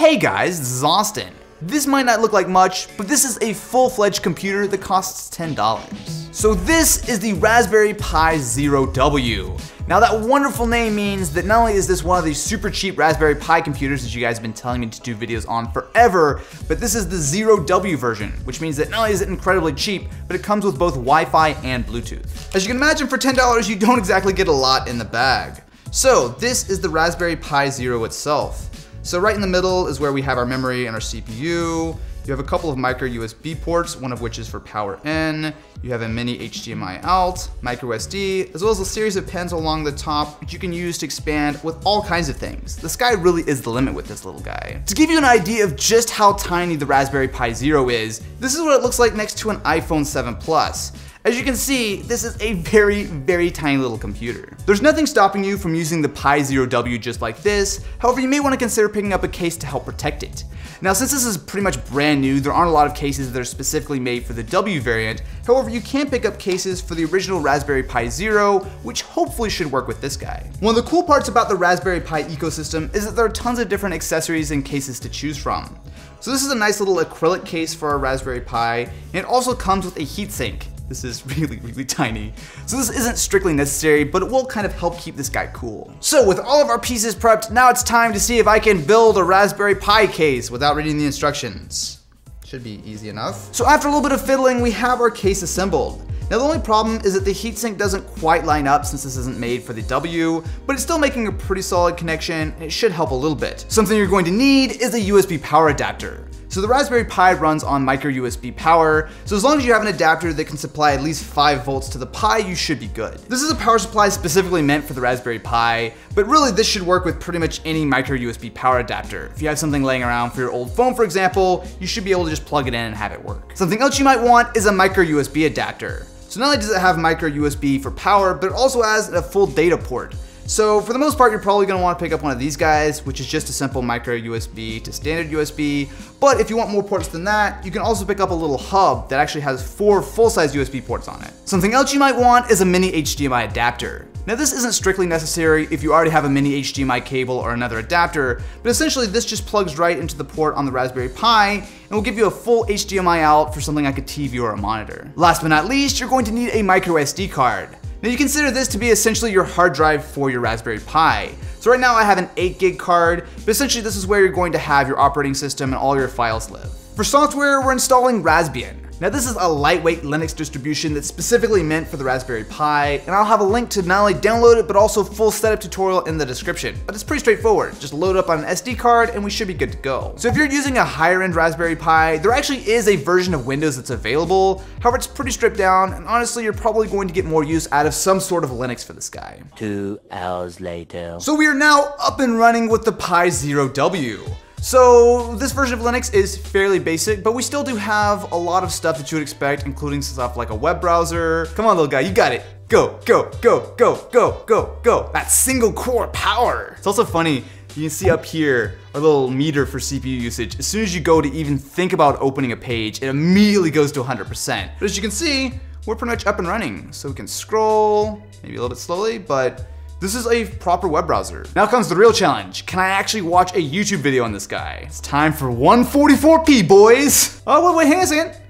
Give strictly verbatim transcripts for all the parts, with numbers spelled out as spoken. Hey guys, this is Austin. This might not look like much, but this is a full-fledged computer that costs ten dollars. So this is the Raspberry Pi Zero W. Now that wonderful name means that not only is this one of these super cheap Raspberry Pi computers that you guys have been telling me to do videos on forever, but this is the Zero W version, which means that not only is it incredibly cheap, but it comes with both Wi-Fi and Bluetooth. As you can imagine, for ten dollars, you don't exactly get a lot in the bag. So this is the Raspberry Pi Zero itself. So right in the middle is where we have our memory and our C P U. You have a couple of micro U S B ports, one of which is for power in. You have a mini H D M I out, micro S D, as well as a series of pins along the top, which you can use to expand with all kinds of things. The sky really is the limit with this little guy. To give you an idea of just how tiny the Raspberry Pi Zero is, this is what it looks like next to an iPhone seven Plus. As you can see, this is a very, very tiny little computer. There's nothing stopping you from using the Pi Zero W just like this. However, you may want to consider picking up a case to help protect it. Now, since this is pretty much brand new, there aren't a lot of cases that are specifically made for the W variant. However, you can pick up cases for the original Raspberry Pi Zero, which hopefully should work with this guy. One of the cool parts about the Raspberry Pi ecosystem is that there are tons of different accessories and cases to choose from. So this is a nice little acrylic case for our Raspberry Pi, and it also comes with a heatsink. This is really, really tiny. So this isn't strictly necessary, but it will kind of help keep this guy cool. So with all of our pieces prepped, now it's time to see if I can build a Raspberry Pi case without reading the instructions. Should be easy enough. So after a little bit of fiddling, we have our case assembled. Now the only problem is that the heatsink doesn't quite line up since this isn't made for the W, but it's still making a pretty solid connection and it should help a little bit. Something you're going to need is a U S B power adapter. So the Raspberry Pi runs on micro U S B power, so as long as you have an adapter that can supply at least five volts to the Pi, you should be good. This is a power supply specifically meant for the Raspberry Pi, but really this should work with pretty much any micro U S B power adapter. If you have something laying around for your old phone, for example, you should be able to just plug it in and have it work. Something else you might want is a micro U S B adapter. So not only does it have micro U S B for power, but it also has a full data port. So for the most part, you're probably gonna wanna pick up one of these guys, which is just a simple micro U S B to standard U S B. But if you want more ports than that, you can also pick up a little hub that actually has four full-size U S B ports on it. Something else you might want is a mini H D M I adapter. Now this isn't strictly necessary if you already have a mini H D M I cable or another adapter, but essentially this just plugs right into the port on the Raspberry Pi and will give you a full H D M I out for something like a T V or a monitor. Last but not least, you're going to need a micro S D card. Now you consider this to be essentially your hard drive for your Raspberry Pi. So right now I have an eight gig card, but essentially this is where you're going to have your operating system and all your files live. For software, we're installing Raspbian. Now this is a lightweight Linux distribution that's specifically meant for the Raspberry Pi, and I'll have a link to not only download it, but also full setup tutorial in the description. But it's pretty straightforward. Just load up on an S D card and we should be good to go. So if you're using a higher end Raspberry Pi, there actually is a version of Windows that's available. However, it's pretty stripped down, and honestly, you're probably going to get more use out of some sort of Linux for this guy. Two hours later. So we are now up and running with the Pi Zero W. So this version of Linux is fairly basic, but we still do have a lot of stuff that you would expect, including stuff like a web browser. Come on, little guy, you got it. Go, go, go, go, go, go, go. That single core power. It's also funny, you can see up here, our little meter for C P U usage. As soon as you go to even think about opening a page, it immediately goes to one hundred percent. But as you can see, we're pretty much up and running. So we can scroll, maybe a little bit slowly, but this is a proper web browser. Now comes the real challenge. Can I actually watch a YouTube video on this guy? It's time for one forty-four p, boys. Oh, wait, wait, hang on a second.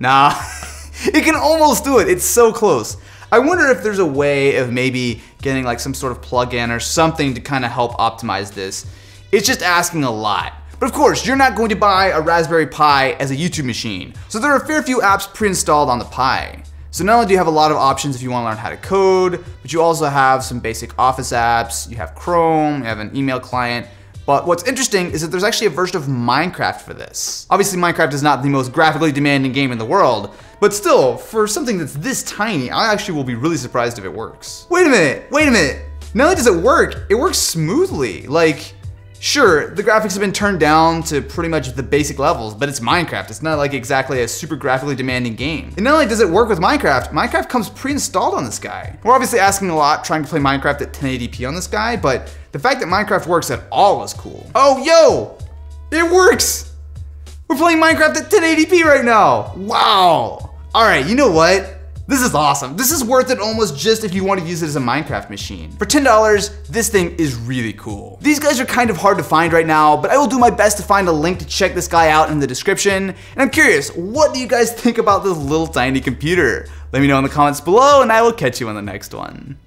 Nah, it can almost do it. It's so close. I wonder if there's a way of maybe getting like some sort of plugin or something to kind of help optimize this. It's just asking a lot. But of course, you're not going to buy a Raspberry Pi as a YouTube machine. So there are a fair few apps pre-installed on the Pi. So not only do you have a lot of options if you want to learn how to code, but you also have some basic Office apps, you have Chrome, you have an email client. But what's interesting is that there's actually a version of Minecraft for this. Obviously, Minecraft is not the most graphically demanding game in the world, but still, for something that's this tiny, I actually will be really surprised if it works. Wait a minute, wait a minute. Not only does it work, it works smoothly. Like, sure, the graphics have been turned down to pretty much the basic levels, but it's Minecraft. It's not like exactly a super graphically demanding game. And not only does it work with Minecraft, Minecraft comes pre-installed on this guy. We're obviously asking a lot trying to play Minecraft at ten eighty p on this guy, but the fact that Minecraft works at all is cool. Oh, yo, it works. We're playing Minecraft at ten eighty p right now. Wow. All right, you know what? This is awesome. This is worth it almost just if you want to use it as a Minecraft machine. For ten dollars, this thing is really cool. These guys are kind of hard to find right now, but I will do my best to find a link to check this guy out in the description. And I'm curious, what do you guys think about this little tiny computer? Let me know in the comments below, and I will catch you on the next one.